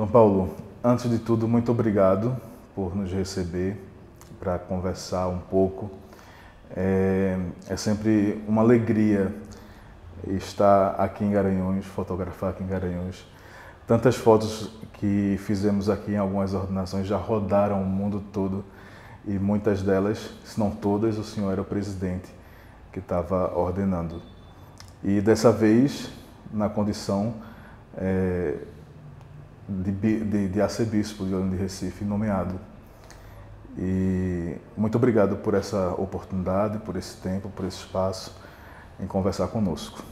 Dom Paulo, antes de tudo, muito obrigado por nos receber para conversar um pouco. É sempre uma alegria estar aqui em Garanhuns, fotografar aqui em Garanhuns. Tantas fotos que fizemos aqui em algumas ordenações já rodaram o mundo todo e muitas delas, se não todas, o senhor era o presidente que estava ordenando. E dessa vez, na condição de arcebispo de Olinda e Recife, nomeado. E muito obrigado por essa oportunidade, por esse tempo, por esse espaço em conversar conosco.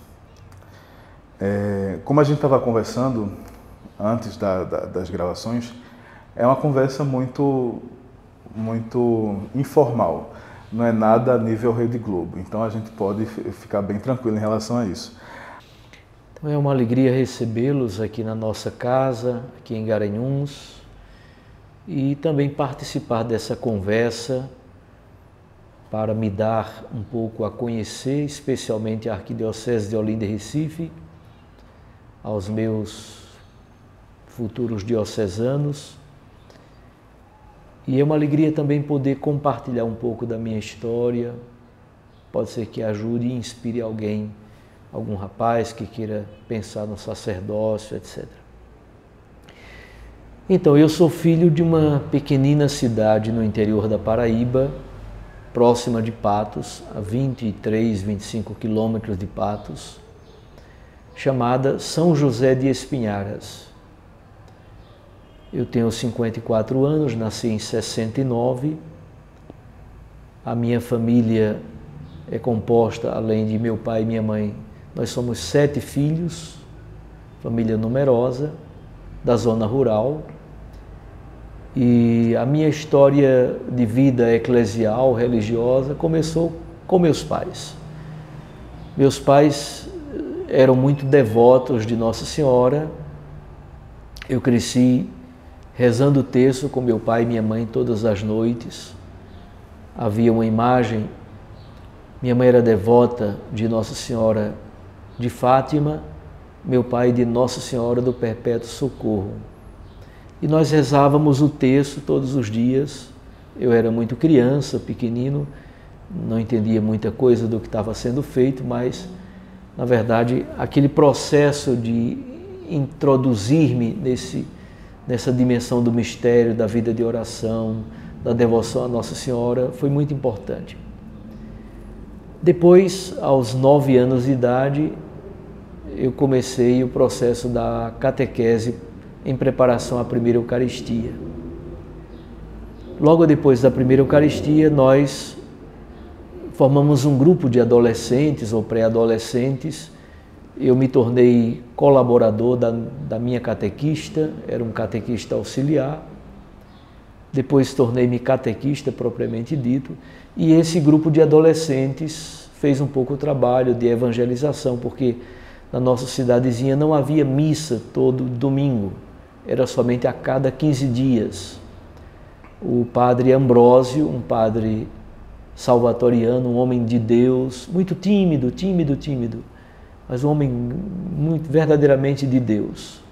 Como a gente estava conversando antes das gravações, é uma conversa muito informal, não é nada a nível Rede Globo, então a gente pode ficar bem tranquilo em relação a isso. Então é uma alegria recebê-los aqui na nossa casa, aqui em Garanhuns, e também participar dessa conversa para me dar um pouco a conhecer, especialmente a Arquidiocese de Olinda e Recife, aos meus futuros diocesanos. E é uma alegria também poder compartilhar um pouco da minha história, pode ser que ajude e inspire alguém, algum rapaz que queira pensar no sacerdócio, etc. Então, eu sou filho de uma pequenina cidade no interior da Paraíba, próxima de Patos, a 23, 25 quilômetros de Patos, chamada São José de Espinharas. Eu tenho 54 anos, nasci em 69. A minha família é composta, além de meu pai e minha mãe, nós somos 7 filhos, família numerosa, da zona rural. E a minha história de vida eclesial, religiosa, começou com meus pais. Meus pais eram muito devotos de Nossa Senhora. Eu cresci rezando o terço com meu pai e minha mãe todas as noites. Havia uma imagem, minha mãe era devota de Nossa Senhora de Fátima, meu pai de Nossa Senhora do Perpétuo Socorro. E nós rezávamos o terço todos os dias. Eu era muito criança, pequenino, não entendia muita coisa do que estava sendo feito, mas, na verdade, aquele processo de introduzir-me nessa dimensão do mistério, da vida de oração, da devoção a Nossa Senhora, foi muito importante. Depois, aos 9 anos de idade, eu comecei o processo da catequese em preparação à primeira Eucaristia. Logo depois da primeira Eucaristia, nós formamos um grupo de adolescentes ou pré-adolescentes. Eu me tornei colaborador da minha catequista, era um catequista auxiliar. Depois tornei-me catequista propriamente dito. E esse grupo de adolescentes fez um pouco o trabalho de evangelização, porque na nossa cidadezinha não havia missa todo domingo, era somente a cada 15 dias. O padre Ambrósio, um padre salvatoriano, um homem de Deus, muito tímido, mas um homem muito verdadeiramente de Deus.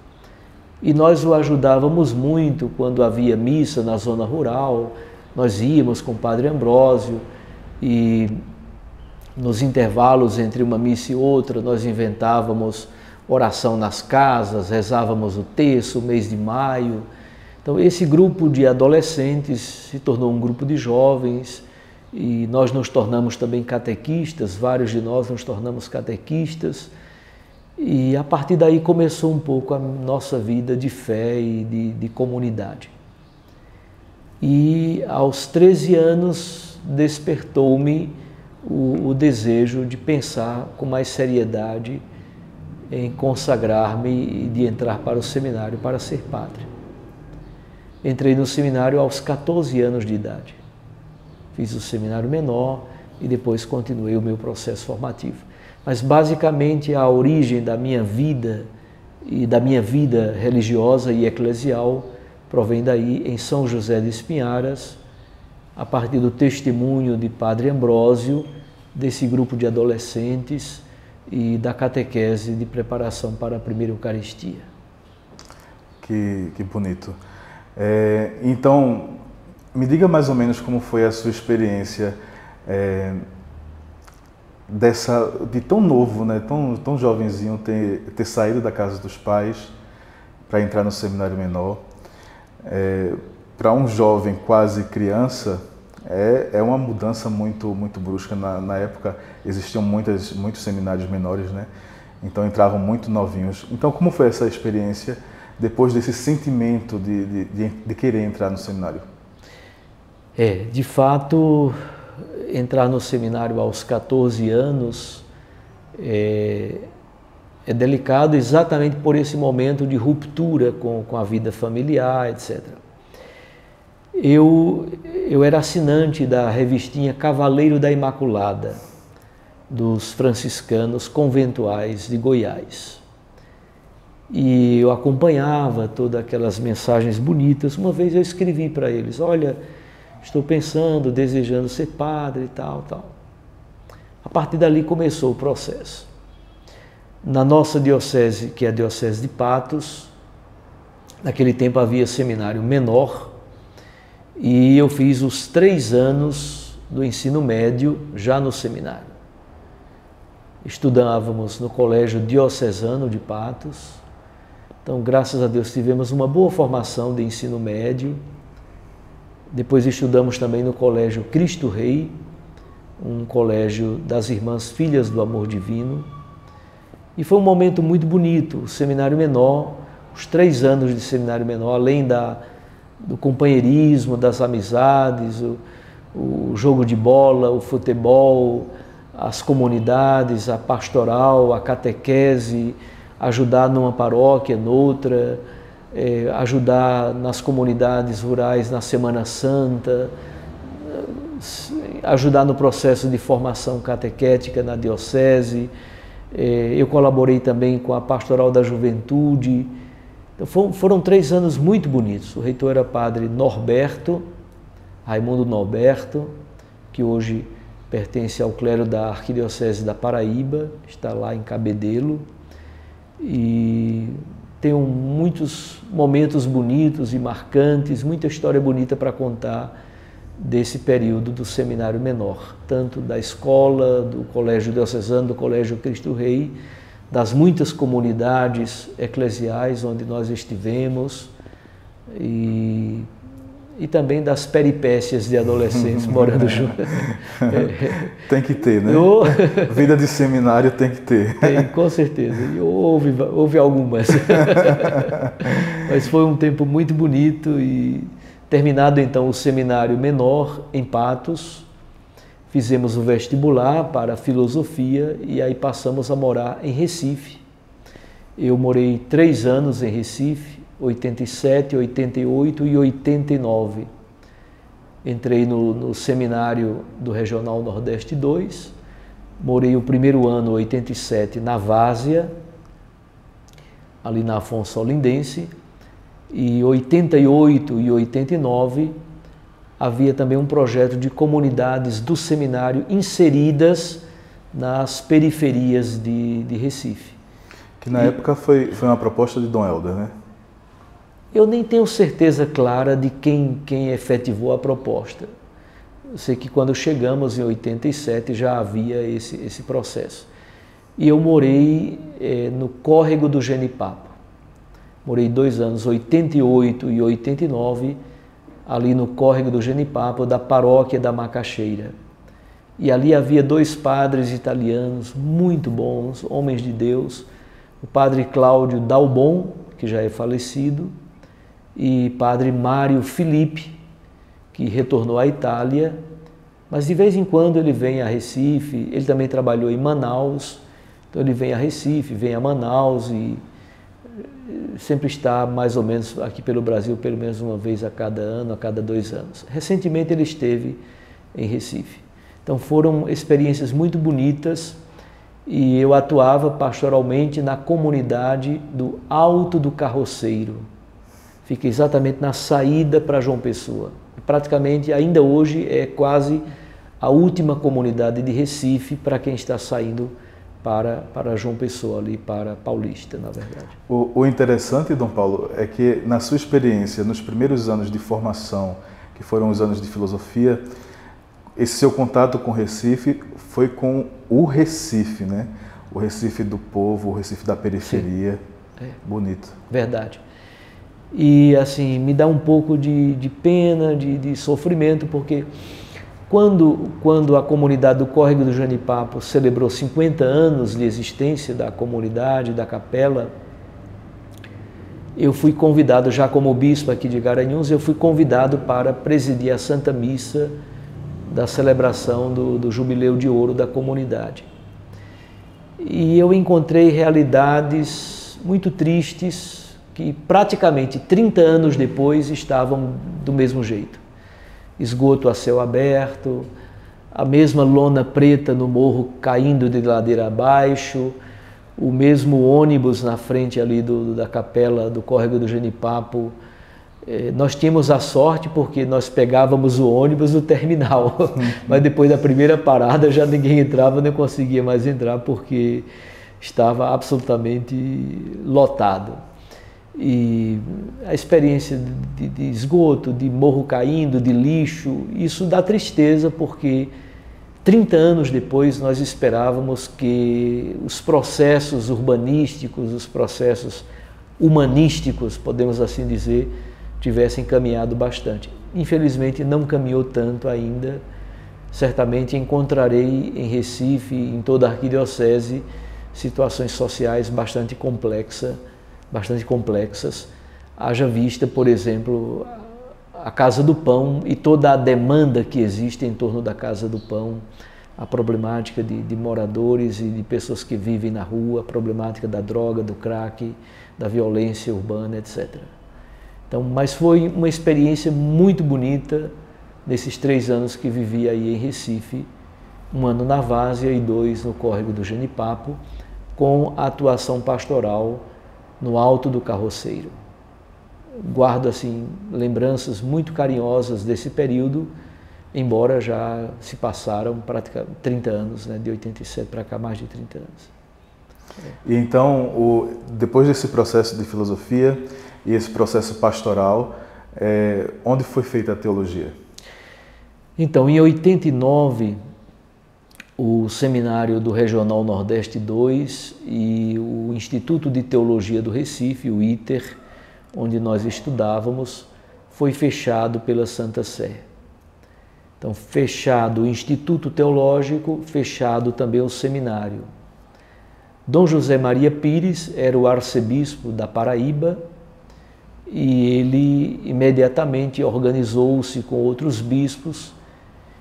E nós o ajudávamos muito quando havia missa na zona rural. Nós íamos com o padre Ambrósio e nos intervalos entre uma missa e outra nós inventávamos oração nas casas, rezávamos o terço, o mês de maio. Então esse grupo de adolescentes se tornou um grupo de jovens e nós nos tornamos também catequistas, vários de nós nos tornamos catequistas. E a partir daí começou um pouco a nossa vida de fé e de comunidade. E aos 13 anos despertou-me o desejo de pensar com mais seriedade em consagrar-me e de entrar para o seminário para ser padre. Entrei no seminário aos 14 anos de idade. Fiz o seminário menor e depois continuei o meu processo formativo. Mas basicamente a origem da minha vida e da minha vida religiosa e eclesial provém daí em São José de Espinharas, a partir do testemunho de padre Ambrósio, desse grupo de adolescentes e da catequese de preparação para a primeira Eucaristia. Que bonito. Então, me diga mais ou menos como foi a sua experiência de tão novo, né, tão jovenzinho, ter saído da casa dos pais para entrar no seminário menor. Para um jovem quase criança, é uma mudança muito brusca. Na época existiam muitos seminários menores, né? Então entravam muito novinhos. Então, como foi essa experiência depois desse sentimento de querer entrar no seminário? De fato, entrar no seminário aos 14 anos é delicado, exatamente por esse momento de ruptura com a vida familiar, etc. Eu era assinante da revistinha Cavaleiro da Imaculada, dos franciscanos conventuais de Goiás. E eu acompanhava todas aquelas mensagens bonitas. Uma vez eu escrevi para eles: olha, estou pensando, desejando ser padre e tal, tal. A partir dali começou o processo. Na nossa diocese, que é a Diocese de Patos, naquele tempo havia seminário menor, e eu fiz os 3 anos do ensino médio já no seminário. Estudávamos no Colégio Diocesano de Patos. Então, graças a Deus, tivemos uma boa formação de ensino médio. Depois estudamos também no Colégio Cristo Rei, um colégio das Irmãs Filhas do Amor Divino. E foi um momento muito bonito, o seminário menor, os 3 anos de seminário menor, além do companheirismo, das amizades, o jogo de bola, o futebol, as comunidades, a pastoral, a catequese, ajudar numa paróquia, noutra, ajudar nas comunidades rurais na Semana Santa, ajudar no processo de formação catequética na diocese. Eu colaborei também com a pastoral da juventude. Então, foram 3 anos muito bonitos. O reitor era padre Raimundo Norberto, que hoje pertence ao clero da Arquidiocese da Paraíba, está lá em Cabedelo, e tenho muitos momentos bonitos e marcantes, muita história bonita para contar desse período do seminário menor, tanto da escola, do Colégio Diocesano, do Colégio Cristo Rei, das muitas comunidades eclesiais onde nós estivemos, e também das peripécias de adolescentes morando junto. Tem que ter, né? Vida de seminário tem que ter. Tem, com certeza. E houve algumas. Mas foi um tempo muito bonito. E terminado então o seminário menor em Patos, fizemos o vestibular para a filosofia e aí passamos a morar em Recife. Eu morei 3 anos em Recife, 87, 88 e 89. Entrei no seminário do Regional Nordeste 2, morei o primeiro ano, 87, na Várzea, ali na Afonso Olindense, e 88 e 89 havia também um projeto de comunidades do seminário inseridas nas periferias de Recife. Que na época foi uma proposta de Dom Helder, né? Eu nem tenho certeza clara de quem efetivou a proposta. Eu sei que quando chegamos em 87 já havia esse processo. E eu morei no Córrego do Jenipapo. Morei 2 anos, 88 e 89, ali no Córrego do Jenipapo, da paróquia da Macaxeira. E ali havia 2 padres italianos muito bons, homens de Deus, o padre Cláudio Dalbon, que já é falecido, e padre Mário Felipe, que retornou à Itália, mas de vez em quando ele vem a Recife. Ele também trabalhou em Manaus, então ele vem a Recife, vem a Manaus e sempre está mais ou menos aqui pelo Brasil, pelo menos uma vez a cada ano, a cada 2 anos. Recentemente ele esteve em Recife. Então foram experiências muito bonitas e eu atuava pastoralmente na comunidade do Alto do Carroceiro. Fica exatamente na saída para João Pessoa. Praticamente, ainda hoje, é quase a última comunidade de Recife para quem está saindo para João Pessoa, ali para Paulista, na verdade. O interessante, Dom Paulo, é que na sua experiência, nos primeiros anos de formação, que foram os anos de filosofia, esse seu contato com Recife foi com o Recife, né? O Recife do povo, o Recife da periferia. É. Bonito. Verdade. E, assim, me dá um pouco de pena, de sofrimento, porque quando a comunidade do Córrego do Jenipapo celebrou 50 anos de existência da comunidade, da capela, eu fui convidado, já como bispo aqui de Garanhuns, eu fui convidado para presidir a Santa Missa da celebração do Jubileu de Ouro da comunidade. E eu encontrei realidades muito tristes que praticamente 30 anos depois estavam do mesmo jeito. Esgoto a céu aberto, a mesma lona preta no morro caindo de ladeira abaixo, o mesmo ônibus na frente ali da capela do Córrego do Jenipapo. Nós tínhamos a sorte porque nós pegávamos o ônibus no terminal, mas depois da primeira parada já ninguém entrava, nem conseguia mais entrar porque estava absolutamente lotado. E a experiência de esgoto, de morro caindo, de lixo, isso dá tristeza porque 30 anos depois nós esperávamos que os processos urbanísticos, os processos humanísticos, podemos assim dizer, tivessem caminhado bastante. Infelizmente não caminhou tanto ainda. Certamente encontrarei em Recife, em toda a arquidiocese, situações sociais bastante complexas. Haja vista, por exemplo, a Casa do Pão e toda a demanda que existe em torno da Casa do Pão, a problemática de moradores e de pessoas que vivem na rua, a problemática da droga, do crack, da violência urbana, etc. Então, mas foi uma experiência muito bonita nesses 3 anos que vivi aí em Recife, 1 ano na Várzea e 2 no Córrego do Jenipapo, com a atuação pastoral no Alto do Carroceiro. Guardo assim lembranças muito carinhosas desse período, embora já se passaram praticamente 30 anos, né? De 87 para cá, mais de 30 anos. E então, depois desse processo de filosofia e esse processo pastoral, onde foi feita a teologia? Então, em 89, o Seminário do Regional Nordeste 2 e o Instituto de Teologia do Recife, o ITER, onde nós estudávamos, foi fechado pela Santa Sé. Então, fechado o Instituto Teológico, fechado também o seminário. Dom José Maria Pires era o arcebispo da Paraíba e ele imediatamente organizou-se com outros bispos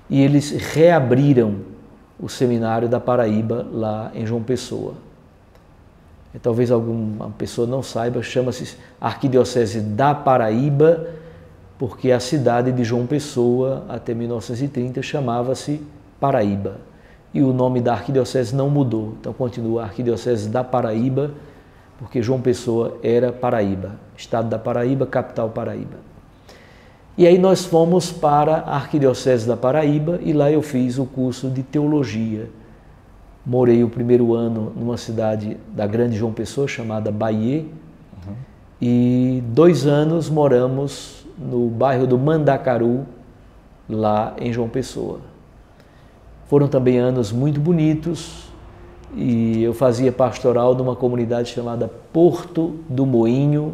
e eles reabriram o seminário da Paraíba lá em João Pessoa. E talvez alguma pessoa não saiba, chama-se Arquidiocese da Paraíba, porque a cidade de João Pessoa, até 1930, chamava-se Paraíba. E o nome da arquidiocese não mudou, então continua a Arquidiocese da Paraíba, porque João Pessoa era Paraíba, estado da Paraíba, capital Paraíba. E aí nós fomos para a Arquidiocese da Paraíba e lá eu fiz o curso de Teologia. Morei o primeiro ano numa cidade da grande João Pessoa, chamada Bahia, e 2 anos moramos no bairro do Mandacaru, lá em João Pessoa. Foram também anos muito bonitos e eu fazia pastoral numa comunidade chamada Porto do Moinho,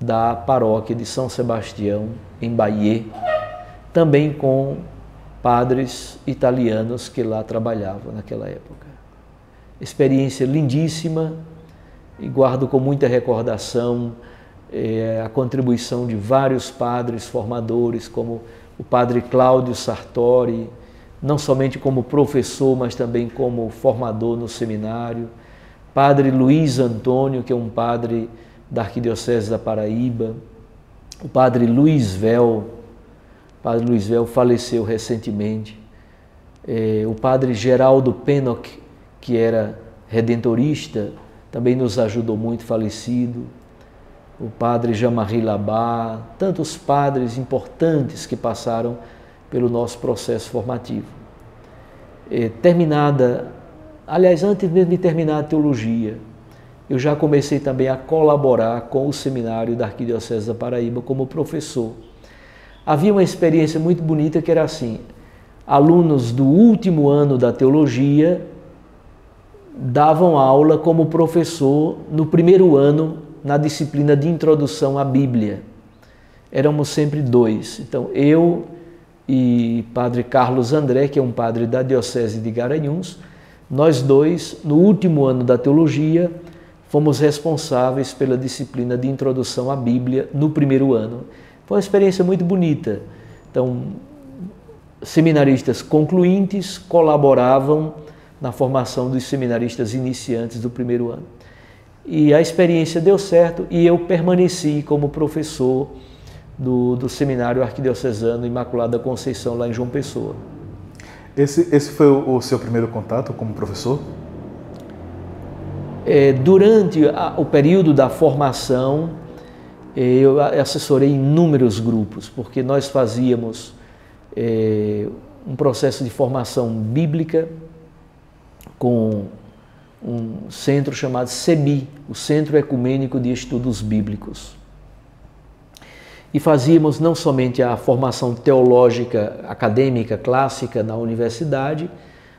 da paróquia de São Sebastião, em Bahia, também com padres italianos que lá trabalhavam naquela época. Experiência lindíssima e guardo com muita recordação a contribuição de vários padres formadores, como o padre Cláudio Sartori, não somente como professor, mas também como formador no seminário, padre Luiz Antônio, que é um padre da Arquidiocese da Paraíba, o padre Luiz Vel. O padre Luiz Vel faleceu recentemente, o padre Geraldo Pennock, que era redentorista, também nos ajudou muito, falecido, o padre Jean-Marie Labat, tantos padres importantes que passaram pelo nosso processo formativo. Terminada Aliás, antes mesmo de terminar a teologia, eu já comecei também a colaborar com o seminário da Arquidiocese da Paraíba como professor. Havia uma experiência muito bonita que era assim: alunos do último ano da teologia davam aula como professor no primeiro ano na disciplina de introdução à Bíblia. Éramos sempre dois. Então, eu e Padre Carlos André, que é um padre da Diocese de Garanhuns, nós dois, no último ano da teologia, fomos responsáveis pela disciplina de introdução à Bíblia no primeiro ano. Foi uma experiência muito bonita. Então, seminaristas concluintes colaboravam na formação dos seminaristas iniciantes do primeiro ano. E a experiência deu certo e eu permaneci como professor do Seminário Arquidiocesano Imaculada Conceição, lá em João Pessoa. Esse foi o seu primeiro contato como professor? Durante o período da formação, eu assessorei inúmeros grupos, porque nós fazíamos um processo de formação bíblica com um centro chamado CEBI, o Centro Ecumênico de Estudos Bíblicos. E fazíamos não somente a formação teológica, acadêmica, clássica na universidade,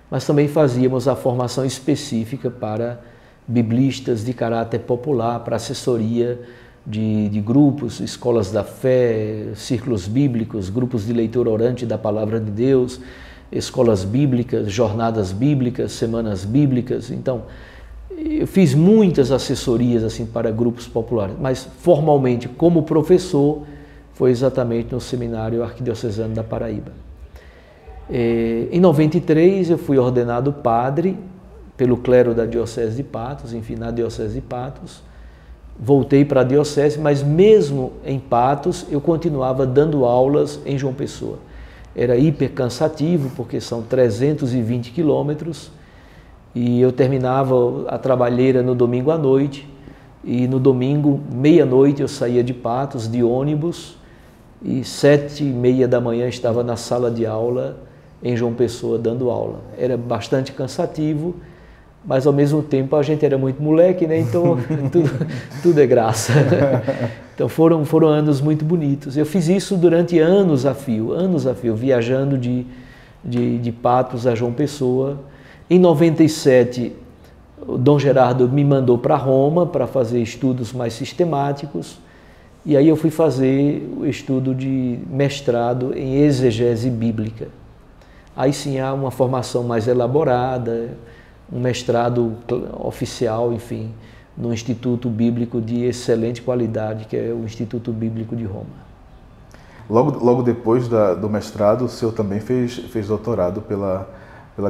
mas também fazíamos a formação específica para biblistas de caráter popular, para assessoria de grupos, escolas da fé, círculos bíblicos, grupos de leitura orante da Palavra de Deus, escolas bíblicas, jornadas bíblicas, semanas bíblicas. Então, eu fiz muitas assessorias assim para grupos populares, mas formalmente como professor, foi exatamente no Seminário Arquidiocesano da Paraíba. Em 93, eu fui ordenado padre pelo clero da Diocese de Patos, enfim, na Diocese de Patos. Voltei para a Diocese, mas mesmo em Patos, eu continuava dando aulas em João Pessoa. Era hiper cansativo, porque são 320 quilômetros, e eu terminava a trabalheira no domingo à noite, e no domingo, meia-noite, eu saía de Patos, de ônibus, e 7h30 da manhã estava na sala de aula em João Pessoa dando aula. Era bastante cansativo, mas ao mesmo tempo a gente era muito moleque, né? Então tudo é graça. Então foram anos muito bonitos. Eu fiz isso durante anos a fio, viajando de Patos a João Pessoa. Em 97, o Dom Gerardo me mandou para Roma para fazer estudos mais sistemáticos, e aí eu fui fazer o estudo de mestrado em exegese bíblica. Aí sim há uma formação mais elaborada, um mestrado oficial, enfim, no Instituto Bíblico de excelente qualidade, que é o Instituto Bíblico de Roma. Logo depois do mestrado, o senhor também fez doutorado pela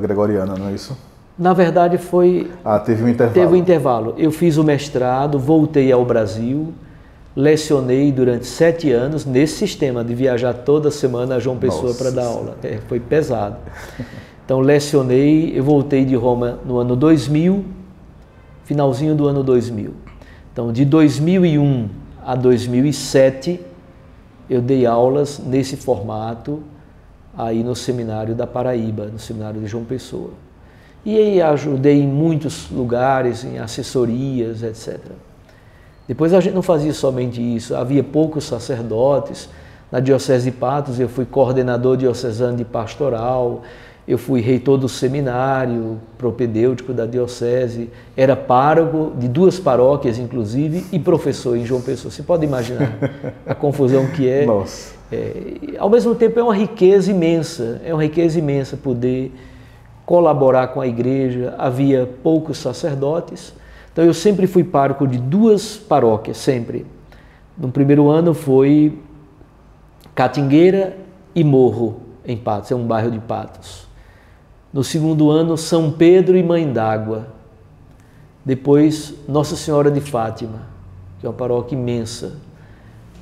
Gregoriana, não é isso? Na verdade foi... Ah, teve um intervalo. Teve um intervalo. Eu fiz o mestrado, voltei ao Brasil, lecionei durante 7 anos nesse sistema de viajar toda semana a João Pessoa para dar aula. Foi pesado. Então lecionei, eu voltei de Roma no ano 2000, finalzinho do ano 2000. Então de 2001 a 2007 eu dei aulas nesse formato aí no Seminário da Paraíba, no Seminário de João Pessoa. E aí ajudei em muitos lugares, em assessorias, etc. Depois a gente não fazia somente isso, havia poucos sacerdotes. Na Diocese de Patos eu fui coordenador diocesano de pastoral, eu fui reitor do seminário propedêutico da Diocese, era pároco de 2 paróquias, inclusive, e professor em João Pessoa. Você pode imaginar a confusão que é. Nossa. Ao mesmo tempo é uma riqueza imensa poder colaborar com a igreja. Havia poucos sacerdotes, então eu sempre fui pároco de 2 paróquias, sempre. No primeiro ano foi Catingueira e Morro, em Patos, é um bairro de Patos. No segundo ano, São Pedro e Mãe d'Água. Depois, Nossa Senhora de Fátima, que é uma paróquia imensa.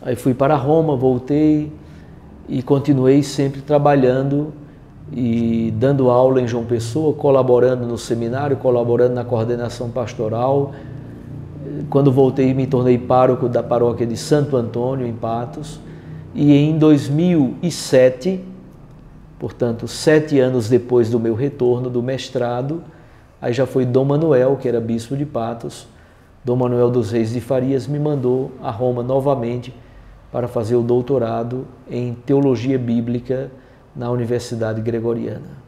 Aí fui para Roma, voltei e continuei sempre trabalhando e dando aula em João Pessoa, colaborando no seminário, colaborando na coordenação pastoral. Quando voltei, me tornei pároco da paróquia de Santo Antônio, em Patos. E em 2007, portanto, 7 anos depois do meu retorno do mestrado, Aí já foi Dom Manuel, que era bispo de Patos, Dom Manuel dos Reis de Farias, me mandou a Roma novamente para fazer o doutorado em Teologia Bíblica na Universidade Gregoriana.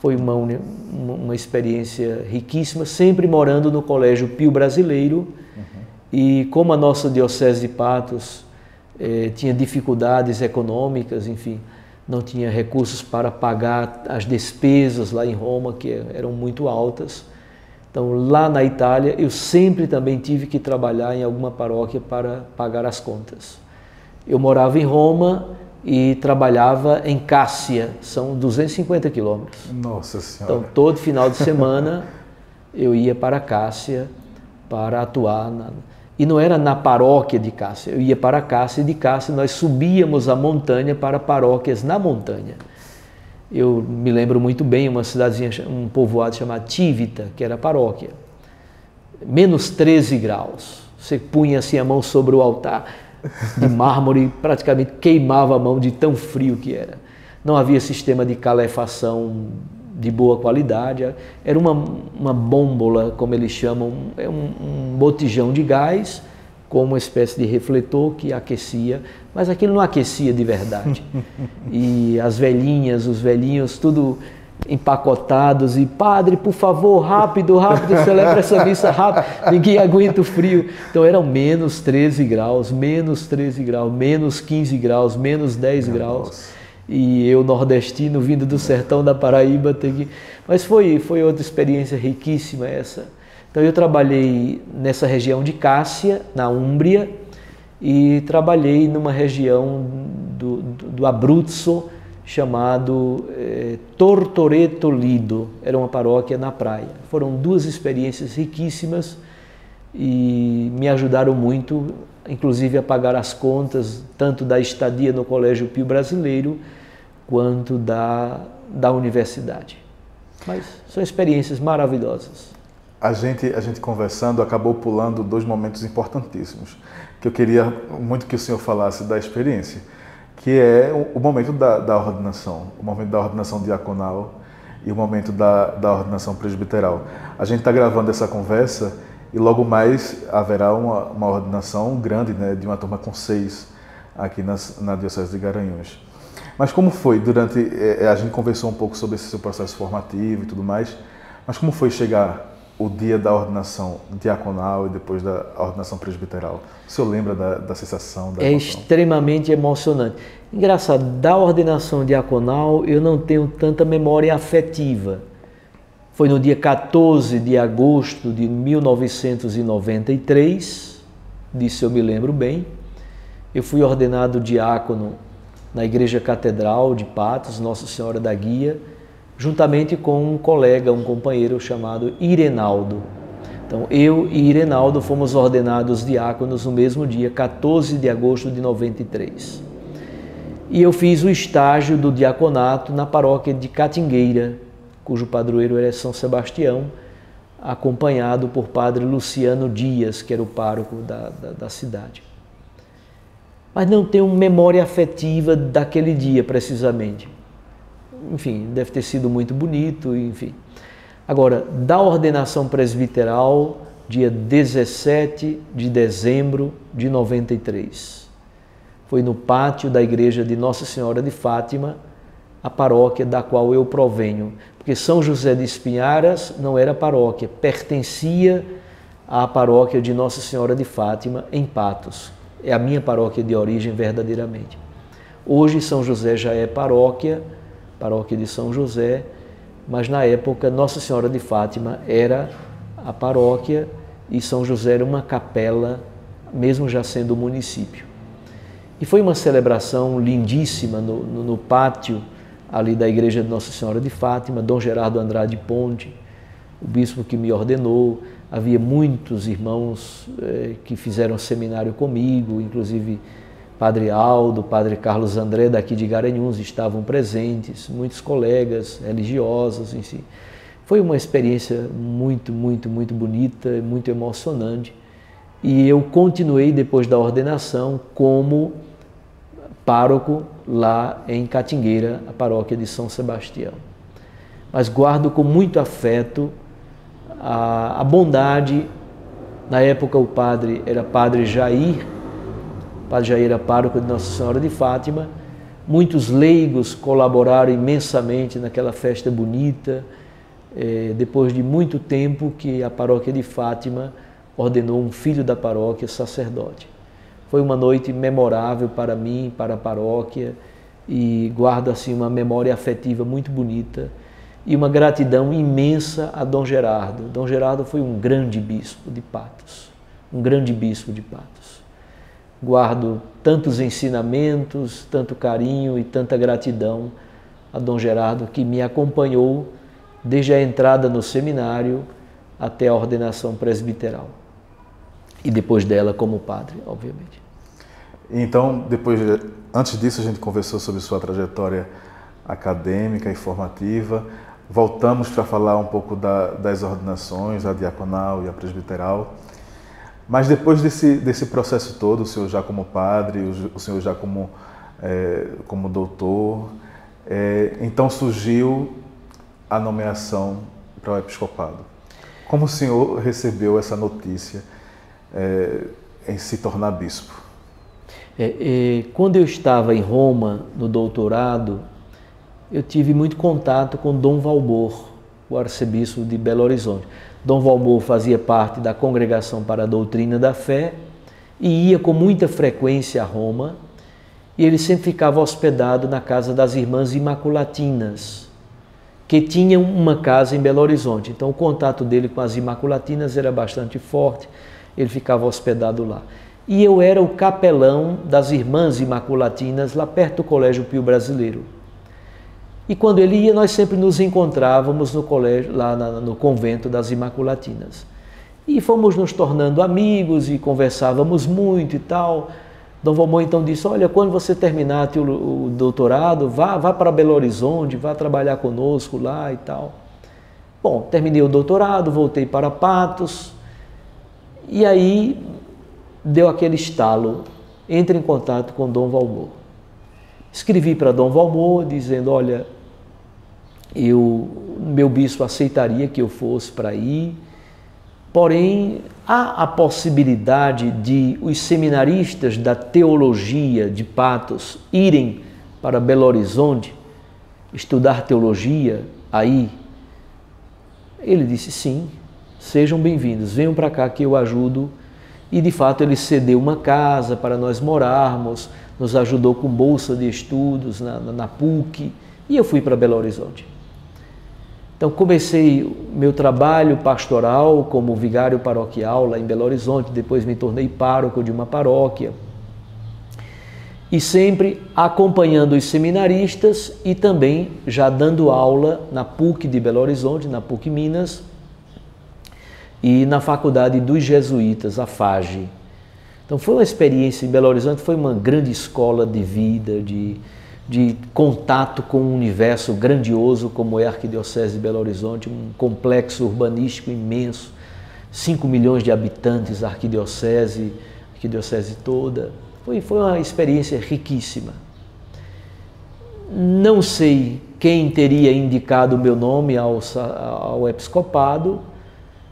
Foi uma experiência riquíssima, sempre morando no Colégio Pio Brasileiro. E como a nossa Diocese de Patos tinha dificuldades econômicas, enfim, não tinha recursos para pagar as despesas lá em Roma, que eram muito altas. Então, lá na Itália, eu sempre também tive que trabalhar em alguma paróquia para pagar as contas. Eu morava em Roma e trabalhava em Cássia, são 250 quilômetros. Nossa Senhora! Então, todo final de semana, eu ia para Cássia para atuar na... E não era na paróquia de Cássia, eu ia para Cássia e de Cássia nós subíamos a montanha para paróquias na montanha. Eu me lembro muito bem uma cidadezinha, um povoado chamado Tívita, que era a paróquia. Menos 13 graus, você punha assim a mão sobre o altar de mármore, praticamente queimava a mão de tão frio que era. Não havia sistema de calefação de boa qualidade, era uma bômbola, como eles chamam, é um botijão de gás com uma espécie de refletor que aquecia, mas aquilo não aquecia de verdade. E as velhinhas, os velhinhos, tudo empacotados e padre, por favor, rápido, rápido, celebra essa missa rápido, ninguém aguenta o frio. Então eram menos 13 graus, menos 13 graus, menos 15 graus, menos 10 graus. E eu, nordestino, vindo do sertão da Paraíba, mas foi outra experiência riquíssima essa. Então eu trabalhei nessa região de Cássia, na Úmbria, e trabalhei numa região do Abruzzo, chamado Tortoreto Lido, era uma paróquia na praia. Foram duas experiências riquíssimas e me ajudaram muito, inclusive a pagar as contas, tanto da estadia no Colégio Pio Brasileiro, quanto da universidade. Mas são experiências maravilhosas. A gente conversando acabou pulando dois momentos importantíssimos, que eu queria muito que o senhor falasse da experiência, que é o momento da ordenação, o momento da ordenação diaconal e o momento da ordenação presbiteral. A gente está gravando essa conversa e logo mais haverá uma ordenação grande, né, de uma turma com 6 aqui na Diocese de Garanhuns. Mas como foi durante... a gente conversou um pouco sobre esse seu processo formativo e tudo mais, mas como foi chegar o dia da ordenação diaconal e depois da ordenação presbiteral? O senhor lembra da sensação? É extremamente emocionante. Engraçado, da ordenação diaconal eu não tenho tanta memória afetiva. Foi no dia 14 de agosto de 1993, disso eu me lembro bem. Eu fui ordenado diácono na Igreja Catedral de Patos, Nossa Senhora da Guia, juntamente com um colega, um companheiro chamado Irenaldo. Então, eu e Irenaldo fomos ordenados diáconos no mesmo dia, 14 de agosto de 93. E eu fiz o estágio do diaconato na paróquia de Catingueira, cujo padroeiro era São Sebastião, acompanhado por padre Luciano Dias, que era o pároco da cidade. Mas não tenho memória afetiva daquele dia, precisamente. Enfim, deve ter sido muito bonito, enfim. Agora, da ordenação presbiteral, dia 17 de dezembro de 93. Foi no pátio da igreja de Nossa Senhora de Fátima, a paróquia da qual eu provenho, porque São José de Espinharas não era paróquia, pertencia à paróquia de Nossa Senhora de Fátima, em Patos. É a minha paróquia de origem verdadeiramente. Hoje São José já é paróquia, paróquia de São José, mas na época Nossa Senhora de Fátima era a paróquia e São José era uma capela, mesmo já sendo município. E foi uma celebração lindíssima no pátio ali da Igreja de Nossa Senhora de Fátima, Dom Gerardo Andrade Ponte, o bispo que me ordenou. Havia muitos irmãos que fizeram seminário comigo, inclusive Padre Aldo, Padre Carlos André, daqui de Garanhuns, estavam presentes, muitos colegas religiosos, enfim. Foi uma experiência muito, muito, muito bonita, muito emocionante. E eu continuei, depois da ordenação, como pároco lá em Catingueira, a paróquia de São Sebastião. mas guardo com muito afeto a bondade. Na época o padre era Padre Jair, o Padre Jair era pároco de Nossa Senhora de Fátima. Muitos leigos colaboraram imensamente naquela festa bonita, depois de muito tempo que a paróquia de Fátima ordenou um filho da paróquia sacerdote. Foi uma noite memorável para mim, para a paróquia, e guardo assim uma memória afetiva muito bonita e uma gratidão imensa a Dom Gerardo. Dom Gerardo foi um grande bispo de Patos, um grande bispo de Patos. Guardo tantos ensinamentos, tanto carinho e tanta gratidão a Dom Gerardo, que me acompanhou desde a entrada no seminário até a ordenação presbiteral. E depois dela como padre, obviamente. Então, antes disso a gente conversou sobre sua trajetória acadêmica e formativa. Voltamos para falar um pouco das ordenações, a diaconal e a presbiteral. Mas depois desse processo todo, o senhor já como padre, o senhor já como doutor, então surgiu a nomeação para o episcopado. Como o senhor recebeu essa notícia em se tornar bispo? Quando eu estava em Roma, no doutorado, eu tive muito contato com Dom Valbor, o arcebispo de Belo Horizonte. Dom Valbor fazia parte da Congregação para a Doutrina da Fé e ia com muita frequência a Roma, e ele sempre ficava hospedado na casa das Irmãs Imaculatinas, que tinham uma casa em Belo Horizonte. Então o contato dele com as Imaculatinas era bastante forte, ele ficava hospedado lá. E eu era o capelão das Irmãs Imaculatinas, lá perto do Colégio Pio Brasileiro. E quando ele ia, nós sempre nos encontrávamos no colégio, lá no convento das Imaculatinas. E fomos nos tornando amigos e conversávamos muito e tal. Dom Valmor então disse: olha, quando você terminar o doutorado, vá para Belo Horizonte, vá trabalhar conosco lá e tal. Bom, terminei o doutorado, voltei para Patos, e aí deu aquele estalo: entre em contato com Dom Valmor. Escrevi para Dom Valmor dizendo: olha, meu bispo aceitaria que eu fosse para aí, porém há a possibilidade de os seminaristas da teologia de Patos irem para Belo Horizonte estudar teologia aí? Ele disse: sim, sejam bem-vindos, venham para cá que eu ajudo. E de fato ele cedeu uma casa para nós morarmos, nos ajudou com bolsa de estudos na PUC, e eu fui para Belo Horizonte. Então comecei meu trabalho pastoral como vigário paroquial lá em Belo Horizonte, depois me tornei pároco de uma paróquia, e sempre acompanhando os seminaristas e também já dando aula na PUC de Belo Horizonte, na PUC Minas, e na Faculdade dos Jesuítas, a FAGE. Então foi uma experiência em Belo Horizonte, foi uma grande escola de vida, de contato com um universo grandioso como é a Arquidiocese de Belo Horizonte, um complexo urbanístico imenso, 5 milhões de habitantes, a Arquidiocese toda. Foi uma experiência riquíssima. Não sei quem teria indicado o meu nome ao episcopado,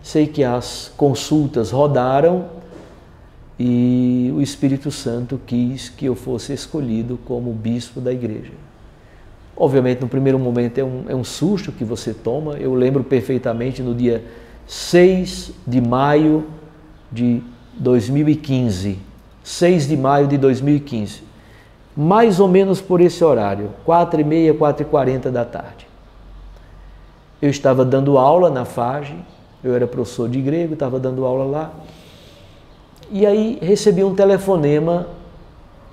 sei que as consultas rodaram, e o Espírito Santo quis que eu fosse escolhido como bispo da igreja. Obviamente, no primeiro momento é um susto que você toma. Eu lembro perfeitamente, no dia 6 de maio de 2015. 6 de maio de 2015. Mais ou menos por esse horário, 4h30, 4h40 da tarde. Eu estava dando aula na FAGE, eu era professor de grego, estava dando aula lá. E aí recebi um telefonema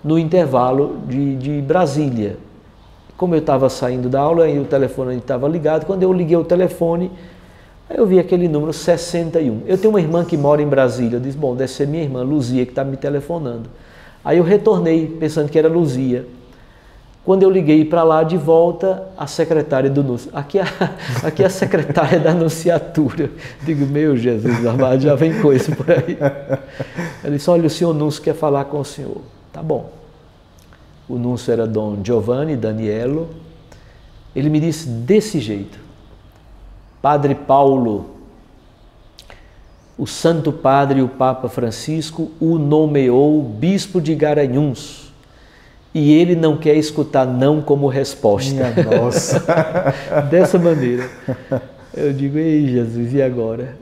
no intervalo de Brasília. Como eu estava saindo da aula, e o telefone estava ligado, quando eu liguei o telefone, eu vi aquele número 61. Eu tenho uma irmã que mora em Brasília, eu disse: bom, deve ser minha irmã, Luzia, que está me telefonando. Aí eu retornei, pensando que era Luzia. Quando eu liguei para lá de volta, a secretária do Núncio, aqui é a secretária da Nunciatura. Digo: meu Jesus amado, já vem coisa por aí. Ela disse: olha, o senhor Núncio quer falar com o senhor. Tá bom. O Núncio era Dom Giovanni Daniello. Ele me disse desse jeito: Padre Paulo, o Santo Padre e o Papa Francisco o nomeou bispo de Garanhuns e ele não quer escutar não como resposta. Minha nossa! Dessa maneira. Eu digo, ei Jesus, e agora?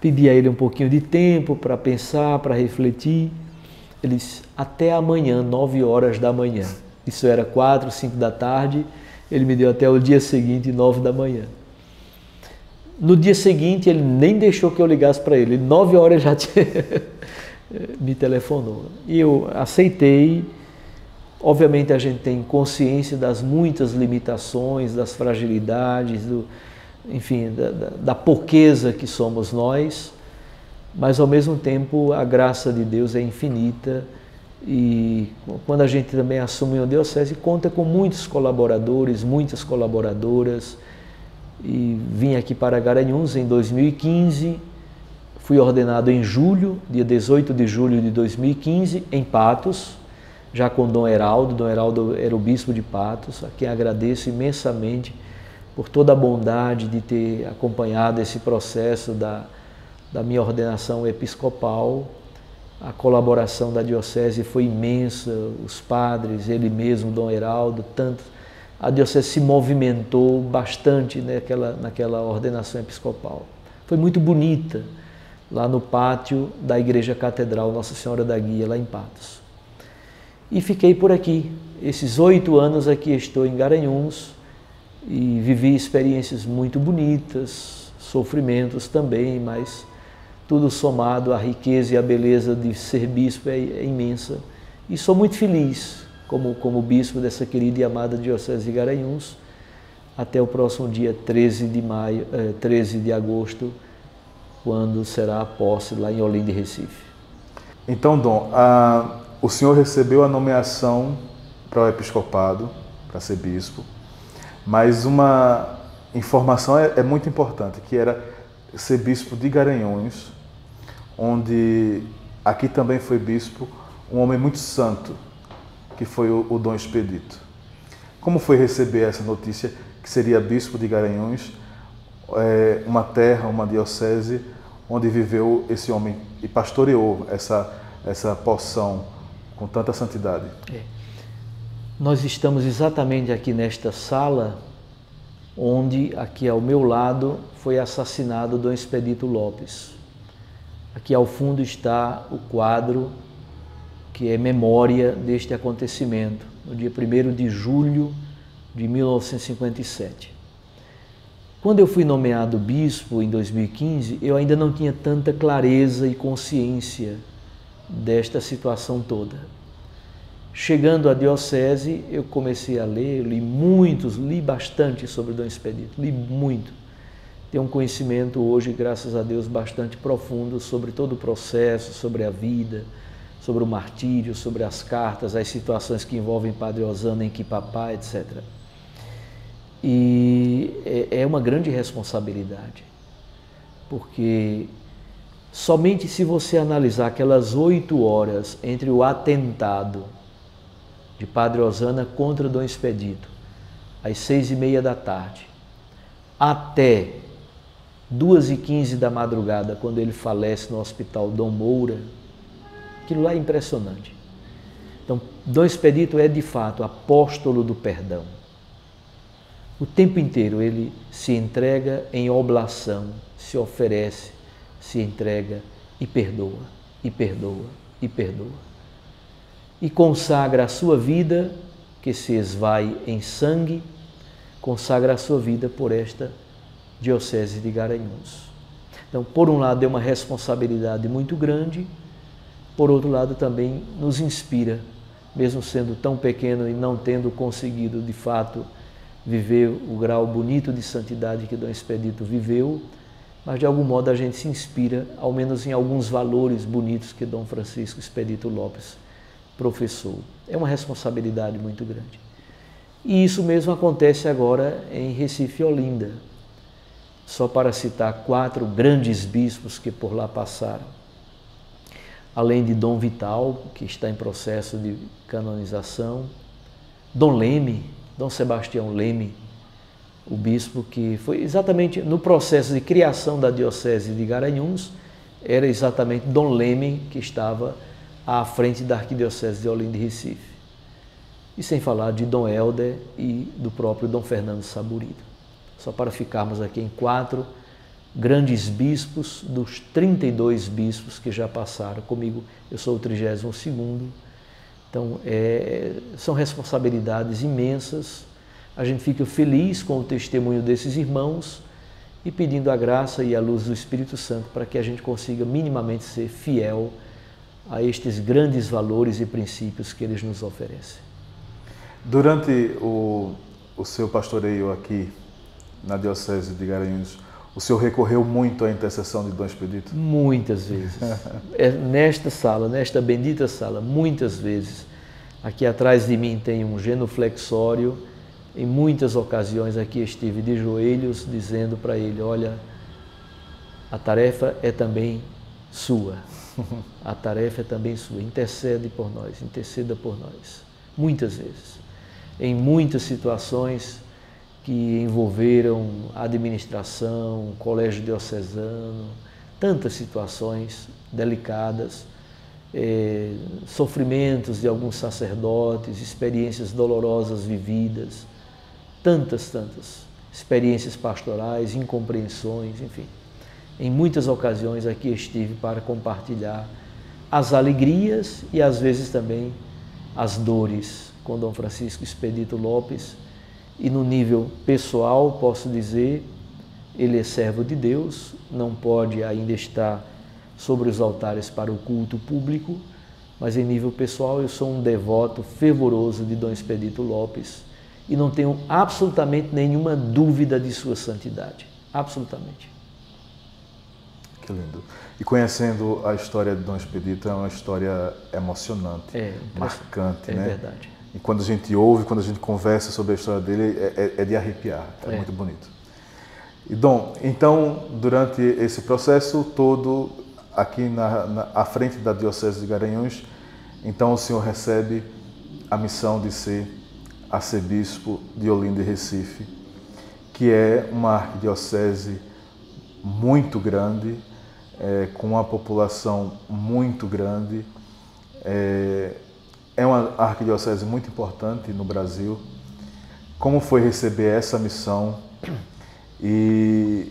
Pedi a ele um pouquinho de tempo para pensar, para refletir. Ele disse, até amanhã, 9h. Isso era 4, 5 da tarde. Ele me deu até o dia seguinte, 9h. No dia seguinte, ele nem deixou que eu ligasse para ele. 9h já me telefonou. E eu aceitei. Obviamente, a gente tem consciência das muitas limitações, das fragilidades, enfim, da pouqueza que somos nós, mas ao mesmo tempo a graça de Deus é infinita e quando a gente também assume o diocese conta com muitos colaboradores, muitas colaboradoras e vim aqui para Garanhuns em 2015, fui ordenado em julho, dia 18 de julho de 2015, em Patos, já com Dom Heraldo. Dom Heraldo era o bispo de Patos, a quem agradeço imensamente por toda a bondade de ter acompanhado esse processo da minha ordenação episcopal. A colaboração da diocese foi imensa, os padres, ele mesmo, Dom Heraldo, tanto. A diocese se movimentou bastante naquela ordenação episcopal. Foi muito bonita, lá no pátio da Igreja Catedral Nossa Senhora da Guia, lá em Patos. E fiquei por aqui. Esses 8 anos aqui estou em Garanhuns, e vivi experiências muito bonitas, sofrimentos também, mas tudo somado à riqueza e à beleza de ser bispo é imensa. E sou muito feliz como bispo dessa querida e amada Diocese de Garanhuns, até o próximo dia 13 de agosto, quando será a posse lá em Olinda e Recife. Então, Dom, o senhor recebeu a nomeação para o episcopado, para ser bispo, mas uma informação é muito importante, que era ser bispo de Garanhuns, onde aqui também foi bispo um homem muito santo, que foi o Dom Expedito. Como foi receber essa notícia que seria bispo de Garanhuns, uma terra, uma diocese, onde viveu esse homem e pastoreou essa porção com tanta santidade? Nós estamos exatamente aqui nesta sala, onde aqui ao meu lado foi assassinado Dom Expedito Lopes. Aqui ao fundo está o quadro que é memória deste acontecimento, no dia 1º de julho de 1957. Quando eu fui nomeado bispo em 2015, eu ainda não tinha tanta clareza e consciência desta situação toda. Chegando à diocese, eu comecei a ler, li bastante sobre Dom Expedito, li muito. Tenho um conhecimento hoje, graças a Deus, bastante profundo sobre todo o processo, sobre a vida, sobre o martírio, sobre as cartas, as situações que envolvem Padre Osana, em que papá, etc. E é uma grande responsabilidade, porque somente se você analisar aquelas 8 horas entre o atentado de Padre Osana contra Dom Expedito, às 18h30, até 2h15 da madrugada, quando ele falece no Hospital Dom Moura, aquilo lá é impressionante. Então, Dom Expedito é, de fato, apóstolo do perdão. O tempo inteiro ele se entrega em oblação, se oferece, se entrega e perdoa, e perdoa, e perdoa. E consagra a sua vida, que se esvai em sangue, consagra a sua vida por esta Diocese de Garanhuns. Então, por um lado, é uma responsabilidade muito grande, por outro lado, também nos inspira, mesmo sendo tão pequeno e não tendo conseguido, de fato, viver o grau bonito de santidade que Dom Expedito viveu, mas, de algum modo, a gente se inspira, ao menos em alguns valores bonitos que Dom Francisco Expedito Lopes professor. É uma responsabilidade muito grande. E isso mesmo acontece agora em Recife e Olinda. Só para citar 4 grandes bispos que por lá passaram. Além de Dom Vital, que está em processo de canonização, Dom Leme, Dom Sebastião Leme, o bispo que foi exatamente no processo de criação da Diocese de Garanhuns, era exatamente Dom Leme que estava à frente da Arquidiocese de Olinda e Recife. E sem falar de Dom Helder e do próprio Dom Fernando Saburido. Só para ficarmos aqui em 4 grandes bispos, dos 32 bispos que já passaram comigo. Eu sou o 32º, então são responsabilidades imensas. A gente fica feliz com o testemunho desses irmãos e pedindo a graça e a luz do Espírito Santo para que a gente consiga minimamente ser fiel a estes grandes valores e princípios que eles nos oferecem. Durante o seu pastoreio aqui na Diocese de Garanhuns, o senhor recorreu muito à intercessão de Dom Expedito? Muitas vezes. Nesta sala, nesta bendita sala, muitas vezes. Aqui atrás de mim tem um genuflexório. Em muitas ocasiões aqui estive de joelhos dizendo para ele: olha, a tarefa é também sua, a tarefa é também sua, intercede por nós, interceda por nós. Muitas vezes, em muitas situações que envolveram administração, colégio diocesano, tantas situações delicadas, sofrimentos de alguns sacerdotes, experiências dolorosas vividas, tantas experiências pastorais, incompreensões, enfim. Em muitas ocasiões aqui estive para compartilhar as alegrias e às vezes também as dores com Dom Francisco Expedito Lopes. E no nível pessoal, posso dizer, ele é servo de Deus, não pode ainda estar sobre os altares para o culto público, mas em nível pessoal eu sou um devoto fervoroso de Dom Expedito Lopes e não tenho absolutamente nenhuma dúvida de sua santidade, absolutamente. Que lindo. E conhecendo a história de Dom Expedito, é uma história emocionante, marcante, né? É verdade. E quando a gente ouve, quando a gente conversa sobre a história dele, é de arrepiar, é muito bonito. E Dom, então, durante esse processo todo, aqui à frente da Diocese de Garanhuns, então o senhor recebe a missão de ser arcebispo de Olinda e Recife, que é uma arquidiocese muito grande, com uma população muito grande. É uma arquidiocese muito importante no Brasil. Como foi receber essa missão e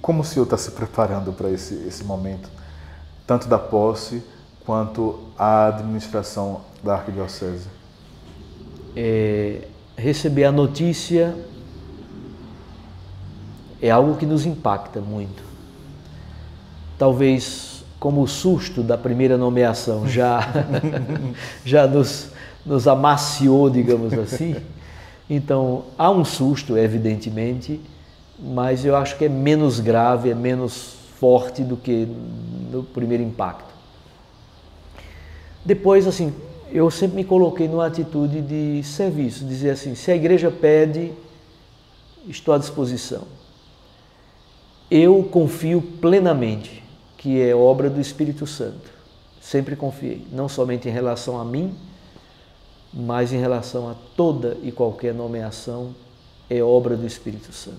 como o senhor está se preparando para esse momento, tanto da posse quanto a administração da arquidiocese? Receber a notícia é algo que nos impacta muito. Talvez, como o susto da primeira nomeação já nos amaciou, digamos assim. Então, há um susto, evidentemente, mas eu acho que é menos grave, é menos forte do que no primeiro impacto. Depois, assim, eu sempre me coloquei numa atitude de serviço, dizer assim: se a igreja pede, estou à disposição. Eu confio plenamente que é obra do Espírito Santo. Sempre confiei, não somente em relação a mim, mas em relação a toda e qualquer nomeação, é obra do Espírito Santo.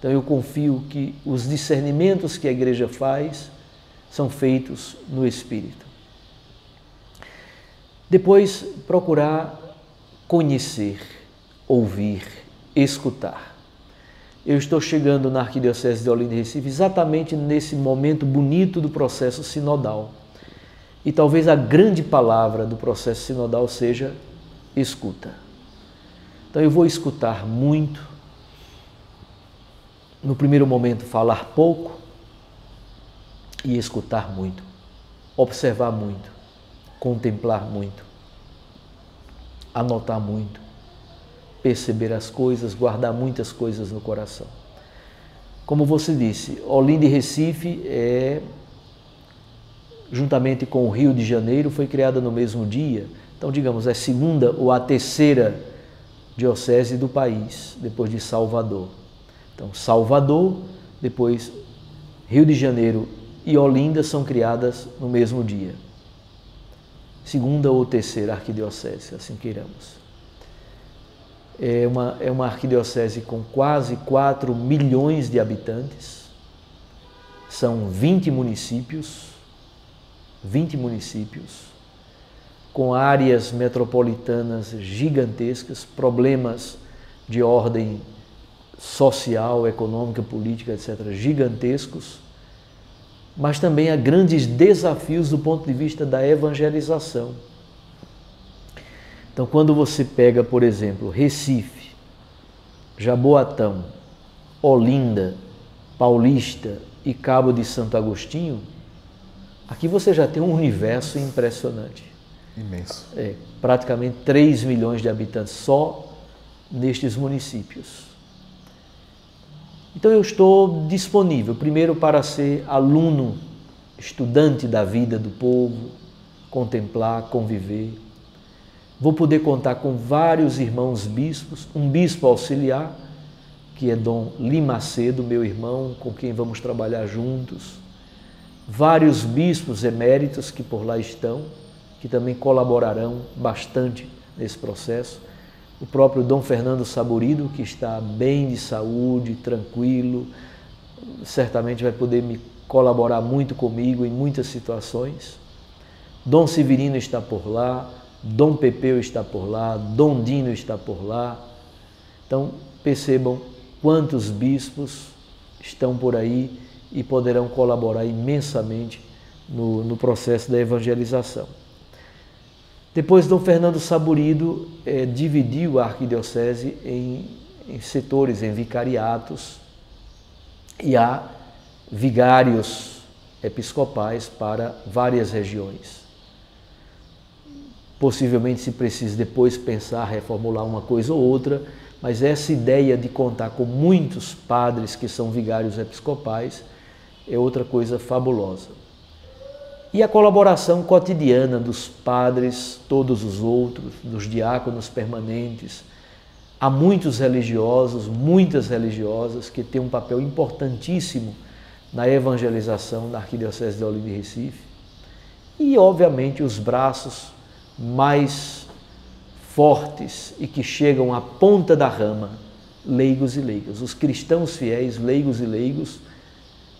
Então eu confio que os discernimentos que a igreja faz são feitos no Espírito. Depois, procurar conhecer, ouvir, escutar. Eu estou chegando na Arquidiocese de Olinda e Recife exatamente nesse momento bonito do processo sinodal. E talvez a grande palavra do processo sinodal seja escuta. Então eu vou escutar muito. No primeiro momento, falar pouco e escutar muito. Observar muito, contemplar muito, anotar muito, perceber as coisas, guardar muitas coisas no coração. Como você disse, Olinda e Recife, juntamente com o Rio de Janeiro, foi criada no mesmo dia. Então, digamos, é a segunda ou a terceira diocese do país, depois de Salvador. Então, Salvador, depois Rio de Janeiro e Olinda são criadas no mesmo dia. Segunda ou terceira arquidiocese, assim queiramos. É uma arquidiocese com quase 4 milhões de habitantes. São 20 municípios, 20 municípios, com áreas metropolitanas gigantescas, problemas de ordem social, econômica, política, etc., gigantescos, mas também há grandes desafios do ponto de vista da evangelização. Então, quando você pega, por exemplo, Recife, Jaboatão, Olinda, Paulista e Cabo de Santo Agostinho, aqui você já tem um universo impressionante. Imenso. É, praticamente 3 milhões de habitantes só nestes municípios. Então, eu estou disponível, primeiro, para ser aluno, estudante da vida do povo, contemplar, conviver. Vou poder contar com vários irmãos bispos, um bispo auxiliar, que é Dom Limacedo, meu irmão, com quem vamos trabalhar juntos. Vários bispos eméritos que por lá estão, que também colaborarão bastante nesse processo. O próprio Dom Fernando Saburido, que está bem de saúde, tranquilo, certamente vai poder me colaborar muito comigo em muitas situações. Dom Severino está por lá, Dom Pepeu está por lá, Dom Dino está por lá. Então, percebam quantos bispos estão por aí e poderão colaborar imensamente no processo da evangelização. Depois, Dom Fernando Saburido dividiu a arquidiocese em setores, em vicariatos, e há vigários episcopais para várias regiões. Possivelmente se precisa depois pensar, reformular uma coisa ou outra, mas essa ideia de contar com muitos padres que são vigários episcopais é outra coisa fabulosa. E a colaboração cotidiana dos padres, todos os outros, dos diáconos permanentes. Há muitos religiosos, muitas religiosas que têm um papel importantíssimo na evangelização da Arquidiocese de Olinda e Recife. E, obviamente, os braços mais fortes e que chegam à ponta da rama, leigos e leigas. Os cristãos fiéis, leigos e leigos,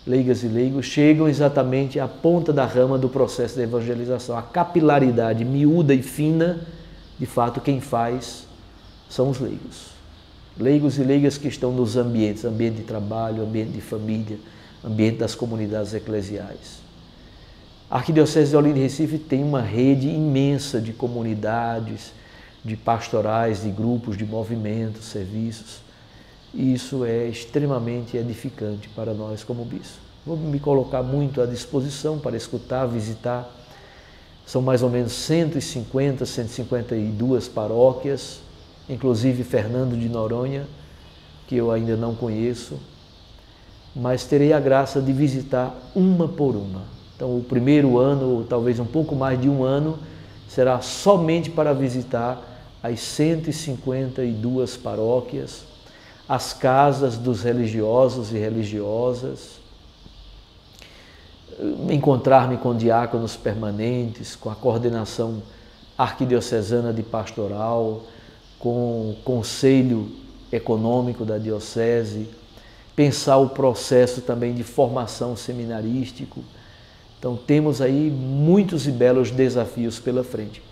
leigas e leigos, chegam exatamente à ponta da rama do processo de evangelização. A capilaridade miúda e fina, de fato, quem faz são os leigos. Leigos e leigas que estão nos ambientes, ambiente de trabalho, ambiente de família, ambiente das comunidades eclesiais. A Arquidiocese de Olinda e Recife tem uma rede imensa de comunidades, de pastorais, de grupos, de movimentos, serviços. E isso é extremamente edificante para nós como bispo. Vou me colocar muito à disposição para escutar, visitar. São mais ou menos 150, 152 paróquias, inclusive Fernando de Noronha, que eu ainda não conheço, mas terei a graça de visitar uma por uma. Então, o primeiro ano, ou talvez um pouco mais de um ano, será somente para visitar as 152 paróquias, as casas dos religiosos e religiosas, encontrar-me com diáconos permanentes, com a coordenação arquidiocesana de pastoral, com o conselho econômico da diocese, pensar o processo também de formação seminarístico. Então temos aí muitos e belos desafios pela frente.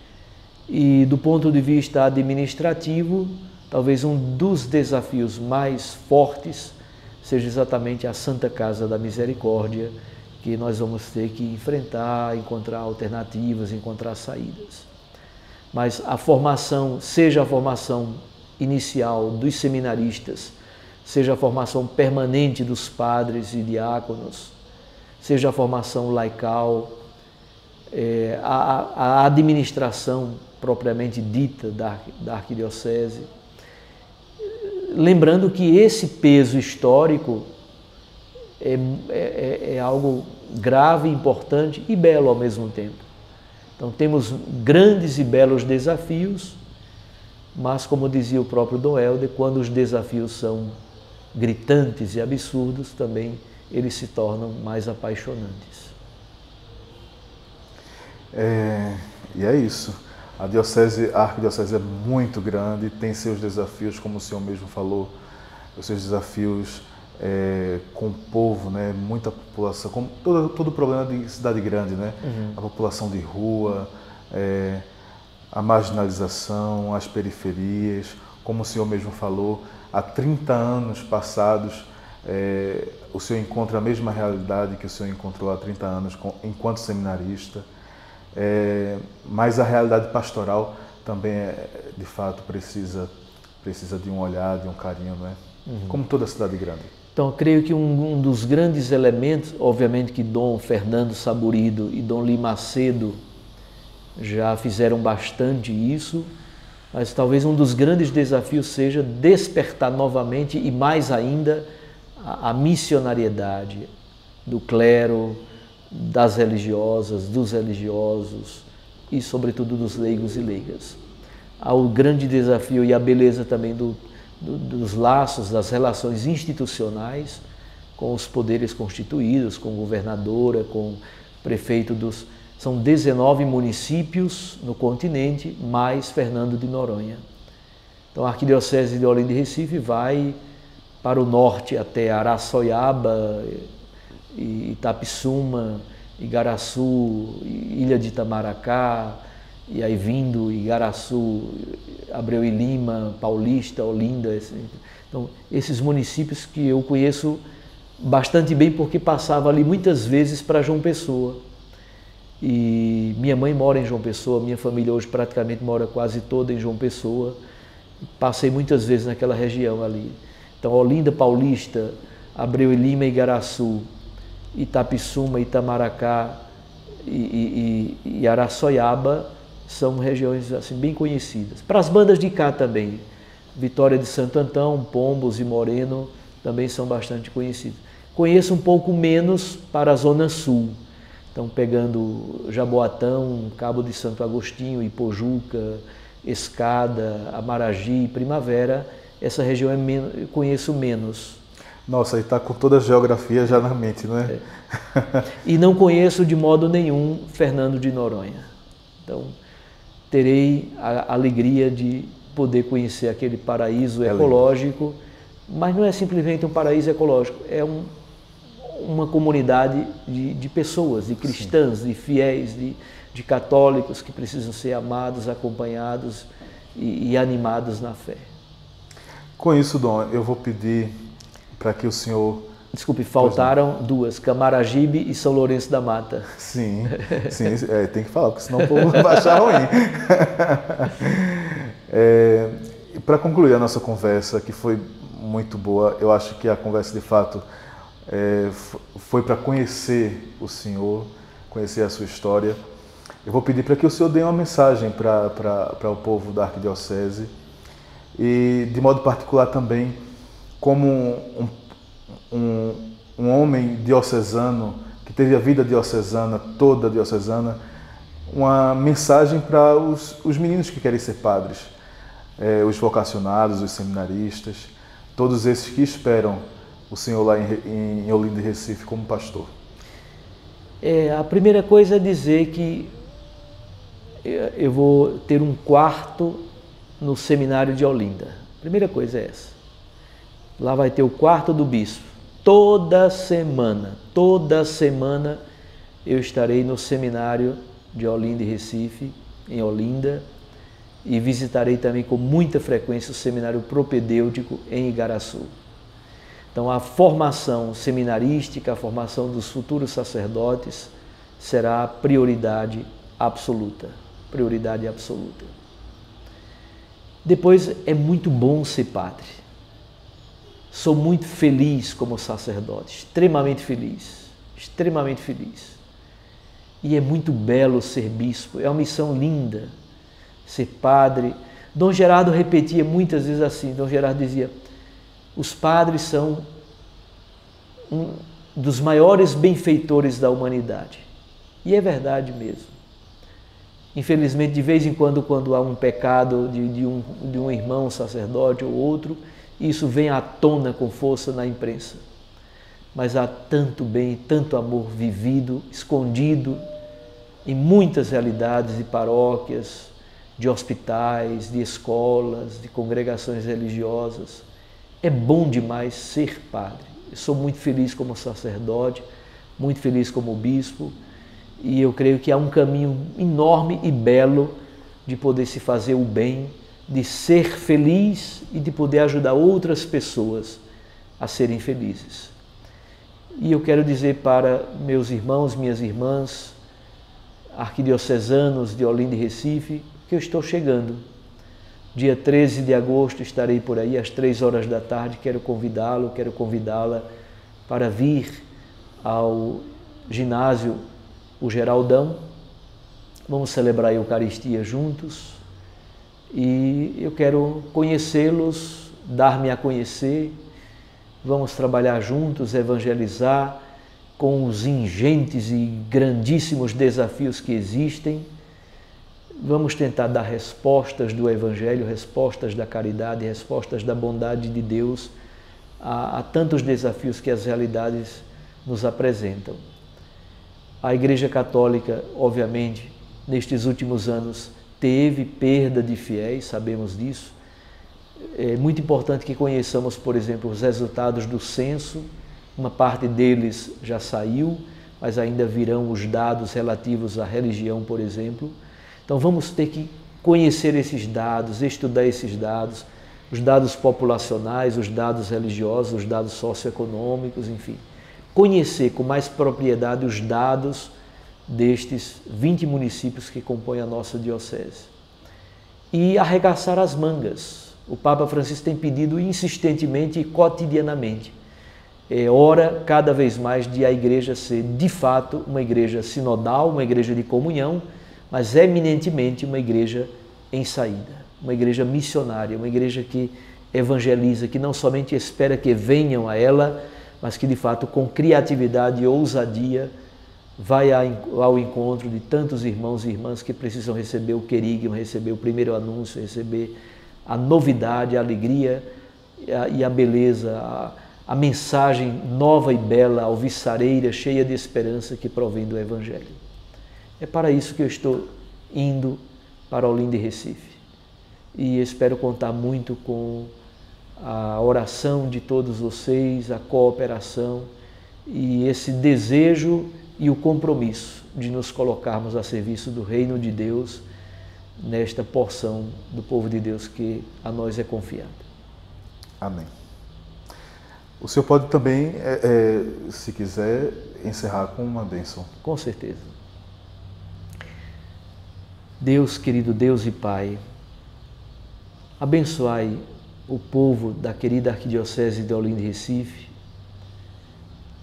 E do ponto de vista administrativo, talvez um dos desafios mais fortes seja exatamente a Santa Casa da Misericórdia, que nós vamos ter que enfrentar, encontrar alternativas, encontrar saídas. Mas a formação, seja a formação inicial dos seminaristas, seja a formação permanente dos padres e diáconos, seja a formação laical, a administração propriamente dita da arquidiocese, lembrando que esse peso histórico é algo grave, importante e belo ao mesmo tempo. Então temos grandes e belos desafios, mas como dizia o próprio Dom Helder, quando os desafios são gritantes e absurdos, também eles se tornam mais apaixonantes. E é isso. A arquidiocese é muito grande, tem seus desafios, como o senhor mesmo falou, os seus desafios com o povo, né? Muita população, como todo problema de cidade grande, né? Uhum. A população de rua, a marginalização, as periferias, como o senhor mesmo falou, há 30 anos passados, o senhor encontra a mesma realidade que o senhor encontrou há 30 anos enquanto seminarista. Mas a realidade pastoral também, de fato, precisa de um olhar, de um carinho, não é? Uhum. Como toda cidade grande. Então, eu creio que um dos grandes elementos, obviamente que Dom Fernando Saburido e Dom Limacedo já fizeram bastante isso, mas talvez um dos grandes desafios seja despertar novamente e mais ainda a missionariedade do clero, das religiosas, dos religiosos e, sobretudo, dos leigos e leigas. Há o grande desafio e a beleza também dos laços, das relações institucionais com os poderes constituídos, com governadora, com prefeito dos... São 19 municípios no continente, mais Fernando de Noronha. Então, a Arquidiocese de Olinda e Recife vai para o norte até Araçoiaba, Itapissuma, Igaraçu, Ilha de Itamaracá, e aí vindo Igaraçu, Abreu e Lima, Paulista, Olinda. Assim. Então, esses municípios que eu conheço bastante bem porque passava ali muitas vezes para João Pessoa. E minha mãe mora em João Pessoa, minha família hoje praticamente mora quase toda em João Pessoa. Passei muitas vezes naquela região ali. Então, Olinda, Paulista, Abreu e Lima, Igaraçu, Itapissuma, Itamaracá e Araçoiaba são regiões assim, bem conhecidas. Para as bandas de cá também, Vitória de Santo Antão, Pombos e Moreno também são bastante conhecidos. Conheço um pouco menos para a Zona Sul, então pegando Jaboatão, Cabo de Santo Agostinho, Ipojuca, Escada, Amaragi, Primavera, essa região eu conheço menos. Nossa, aí está com toda a geografia já na mente, não é? E não conheço de modo nenhum Fernando de Noronha. Então, terei a alegria de poder conhecer aquele paraíso ecológico, mas não é simplesmente um paraíso ecológico, é uma comunidade de pessoas, de cristãs, sim, de fiéis, de católicos que precisam ser amados, acompanhados e animados na fé. Com isso, Dom, eu vou pedir... para que o senhor... Desculpe, faltaram duas, Camaragibe e São Lourenço da Mata. Sim, sim, tem que falar, porque senão o povo vai achar ruim. Para concluir a nossa conversa, que foi muito boa, eu acho que a conversa, de fato, foi para conhecer o senhor, conhecer a sua história. Eu vou pedir para que o senhor dê uma mensagem para o povo da Arquidiocese e, de modo particular também, como um homem diocesano, que teve a vida diocesana, toda diocesana, uma mensagem para os meninos que querem ser padres, os vocacionados, os seminaristas, todos esses que esperam o senhor lá em Olinda e Recife como pastor. A primeira coisa é dizer que eu vou ter um quarto no seminário de Olinda. A primeira coisa é essa. Lá vai ter o quarto do bispo. Toda semana eu estarei no seminário de Olinda e Recife, em Olinda, e visitarei também com muita frequência o seminário propedêutico em Igaraçu. Então a formação seminarística, a formação dos futuros sacerdotes será a prioridade absoluta, prioridade absoluta. Depois, é muito bom ser padre. Sou muito feliz como sacerdote, extremamente feliz, extremamente feliz. E é muito belo ser bispo, é uma missão linda, ser padre. Dom Gerardo repetia muitas vezes assim, Dom Gerardo dizia, os padres são um dos maiores benfeitores da humanidade. E é verdade mesmo. Infelizmente, de vez em quando, quando há um pecado de um irmão, sacerdote ou outro, isso vem à tona com força na imprensa. Mas há tanto bem, tanto amor vivido, escondido, em muitas realidades e paróquias, de hospitais, de escolas, de congregações religiosas. É bom demais ser padre. Eu sou muito feliz como sacerdote, muito feliz como bispo, e eu creio que há um caminho enorme e belo de poder se fazer o bem, de ser feliz e de poder ajudar outras pessoas a serem felizes. E eu quero dizer para meus irmãos, minhas irmãs, arquidiocesanos de Olinda e Recife, que eu estou chegando. Dia 13 de agosto estarei por aí, às 3 horas da tarde, quero convidá-lo, quero convidá-la para vir ao ginásio O Geraldão. Vamos celebrar a Eucaristia juntos e eu quero conhecê-los, dar-me a conhecer. Vamos trabalhar juntos, evangelizar com os ingentes e grandíssimos desafios que existem. Vamos tentar dar respostas do Evangelho, respostas da caridade, respostas da bondade de Deus a tantos desafios que as realidades nos apresentam. A Igreja Católica, obviamente, nestes últimos anos teve perda de fiéis, sabemos disso. É muito importante que conheçamos, por exemplo, os resultados do censo. Uma parte deles já saiu, mas ainda virão os dados relativos à religião, por exemplo. Então vamos ter que conhecer esses dados, estudar esses dados, os dados populacionais, os dados religiosos, os dados socioeconômicos, enfim. Conhecer com mais propriedade os dados destes 20 municípios que compõem a nossa diocese. E arregaçar as mangas. O Papa Francisco tem pedido insistentemente e cotidianamente. É hora cada vez mais de a igreja ser, de fato, uma igreja sinodal, uma igreja de comunhão, mas eminentemente uma igreja em saída, uma igreja missionária, uma igreja que evangeliza, que não somente espera que venham a ela, mas que de fato com criatividade e ousadia vai ao encontro de tantos irmãos e irmãs que precisam receber o querigma, receber o primeiro anúncio, receber a novidade, a alegria e a beleza, a mensagem nova e bela, alviçareira, cheia de esperança que provém do Evangelho. É para isso que eu estou indo para Olinda e Recife. E espero contar muito com a oração de todos vocês, a cooperação e esse desejo e o compromisso de nos colocarmos a serviço do Reino de Deus nesta porção do povo de Deus que a nós é confiada. Amém. O senhor pode também, se quiser, encerrar com uma bênção. Com certeza. Deus, querido Deus e Pai, abençoai o povo da querida Arquidiocese de Olinda e Recife,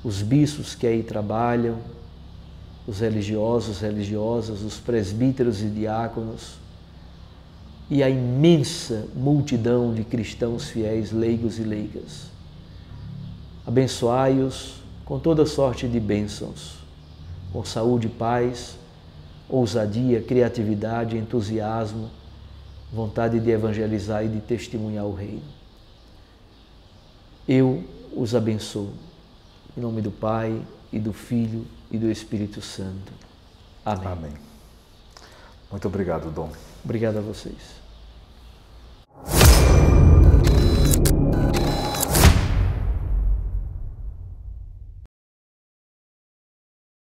os bispos que aí trabalham, os religiosos, religiosas, os presbíteros e diáconos e a imensa multidão de cristãos fiéis, leigos e leigas. Abençoai-os com toda sorte de bênçãos, com saúde e paz, ousadia, criatividade, entusiasmo, vontade de evangelizar e de testemunhar o Reino. Eu os abençoo, em nome do Pai, e do Filho, e do Espírito Santo. Amém. Amém. Muito obrigado, Dom. Obrigado a vocês.